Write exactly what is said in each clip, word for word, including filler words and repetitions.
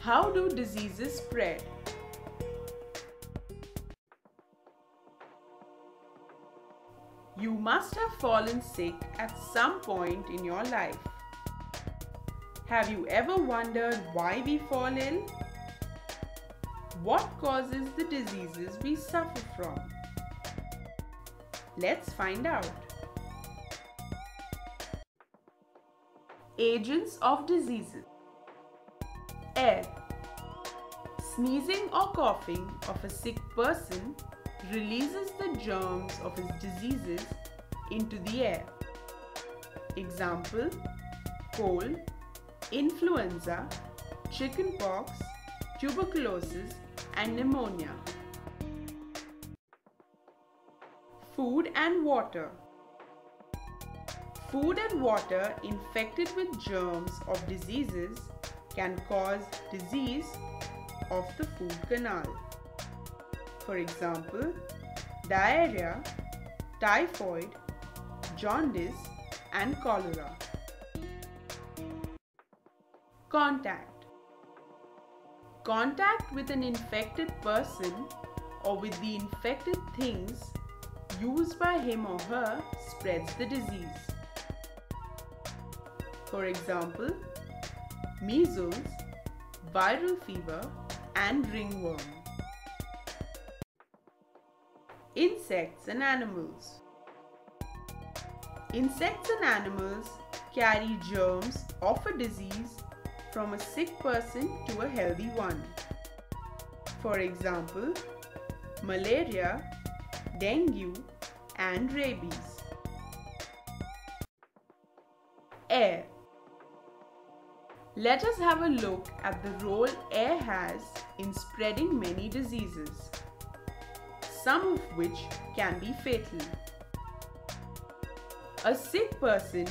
How do diseases spread? You must have fallen sick at some point in your life. Have you ever wondered why we fall ill? What causes the diseases we suffer from? Let's find out. Agents of diseases. Air. Sneezing or coughing of a sick person releases the germs of his diseases into the air. Example: cold, influenza, chickenpox, tuberculosis, and pneumonia. Food and water. Food and water infected with germs of diseases can cause disease of the food canal. For example, diarrhea, typhoid, jaundice, and cholera. Contact. Contact with an infected person or with the infected things used by him or her spreads the disease. For example, measles, viral fever, and ringworm. Insects and animals. Insects and animals carry germs of a disease from a sick person to a healthy one. For example, malaria, dengue, and rabies. Air. Let us have a look at the role air has in spreading many diseases, some of which can be fatal. A sick person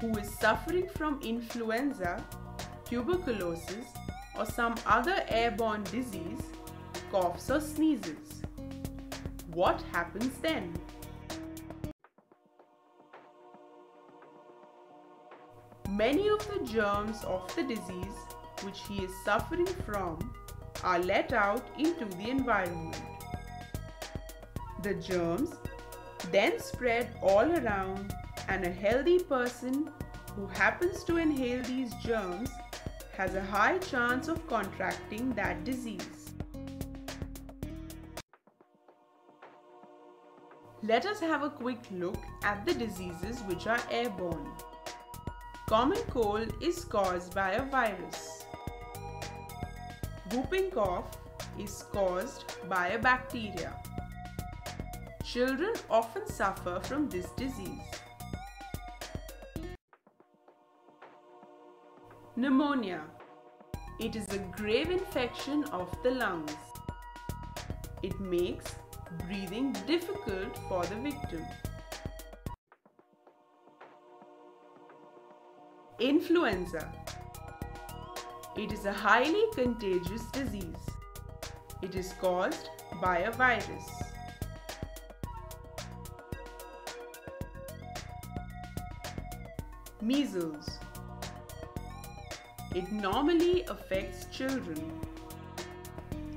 who is suffering from influenza, tuberculosis, or some other airborne disease coughs or sneezes. What happens then? Many of the germs of the disease which he is suffering from are let out into the environment. The germs then spread all around, and a healthy person who happens to inhale these germs has a high chance of contracting that disease. Let us have a quick look at the diseases which are airborne. Common cold is caused by a virus. Whooping cough is caused by a bacteria. Children often suffer from this disease. Pneumonia. It is a grave infection of the lungs. It makes breathing difficult for the victim. Influenza. It is a highly contagious disease. It is caused by a virus. Measles. It normally affects children.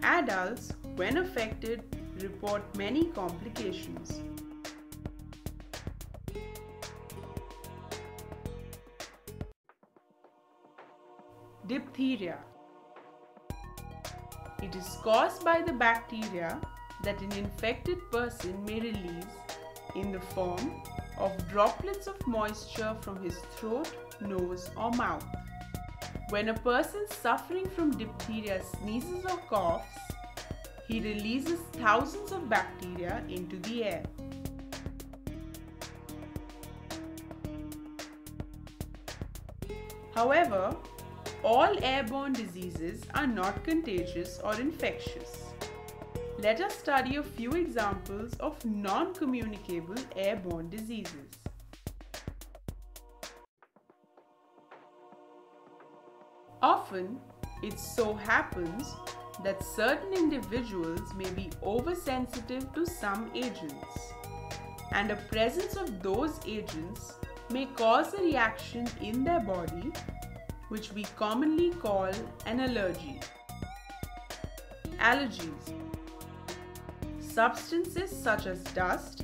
Adults, when affected, report many complications. Diphtheria. It is caused by the bacteria that an infected person may release in the form of droplets of moisture from his throat, nose, or mouth. When a person suffering from diphtheria sneezes or coughs, he releases thousands of bacteria into the air. However, all airborne diseases are not contagious or infectious. Let us study a few examples of non-communicable airborne diseases. Often, it so happens that certain individuals may be oversensitive to some agents, and the presence of those agents may cause a reaction in their body which we commonly call an allergy. Allergies. Substances such as dust,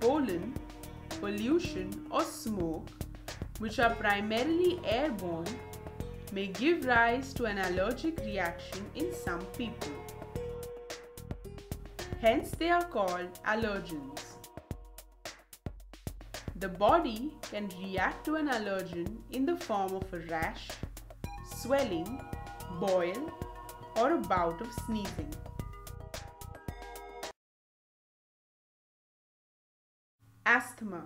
pollen, pollution or smoke, which are primarily airborne, may give rise to an allergic reaction in some people. Hence, they are called allergens. The body can react to an allergen in the form of a rash, swelling, boil, or a bout of sneezing. Asthma.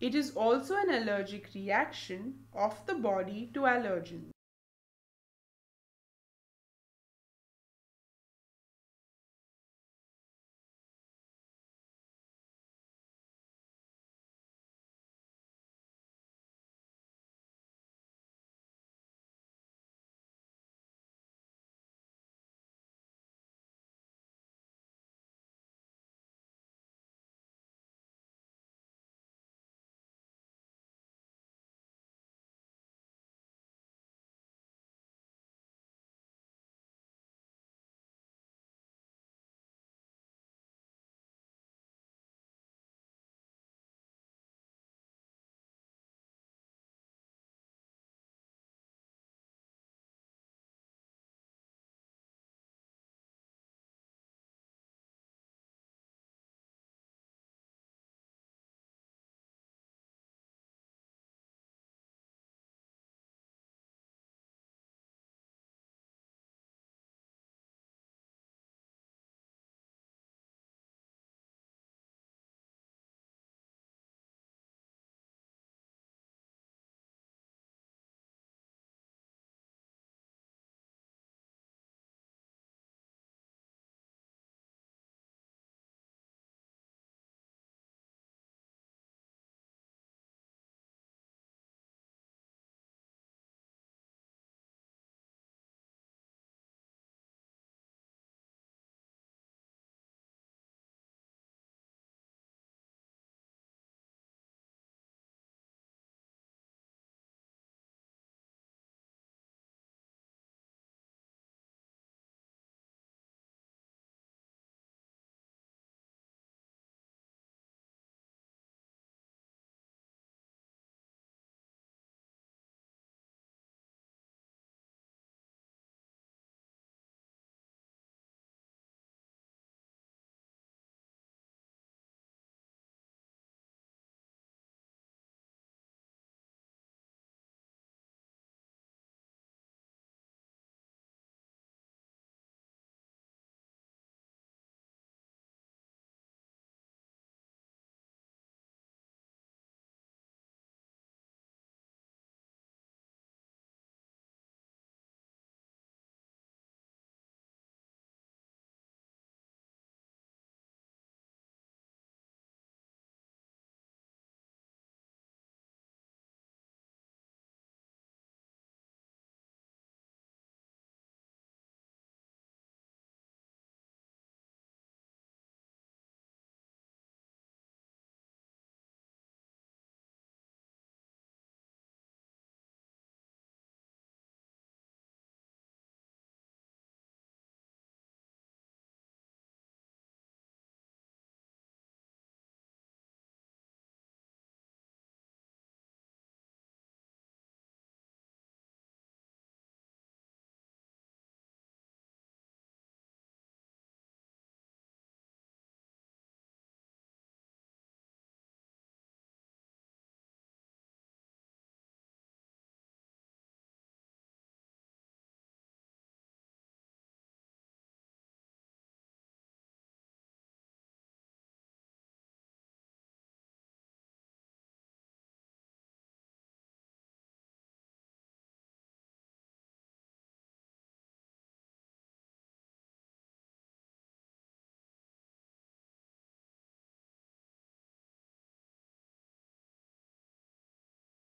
It is also an allergic reaction of the body to allergens.